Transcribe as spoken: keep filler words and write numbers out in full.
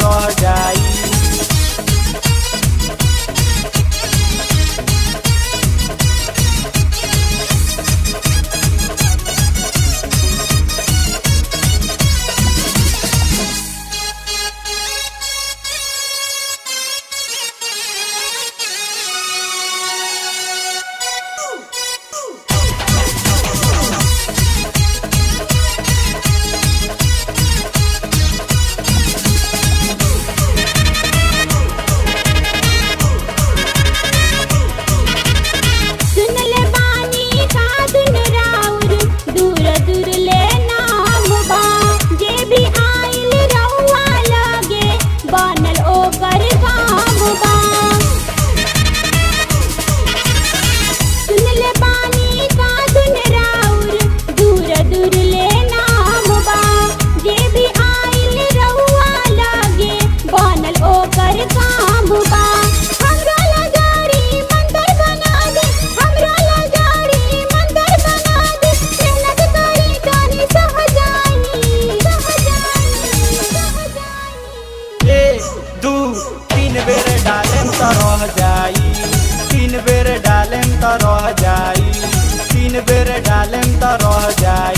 जाई तीन बेर डालें तो रह जाई।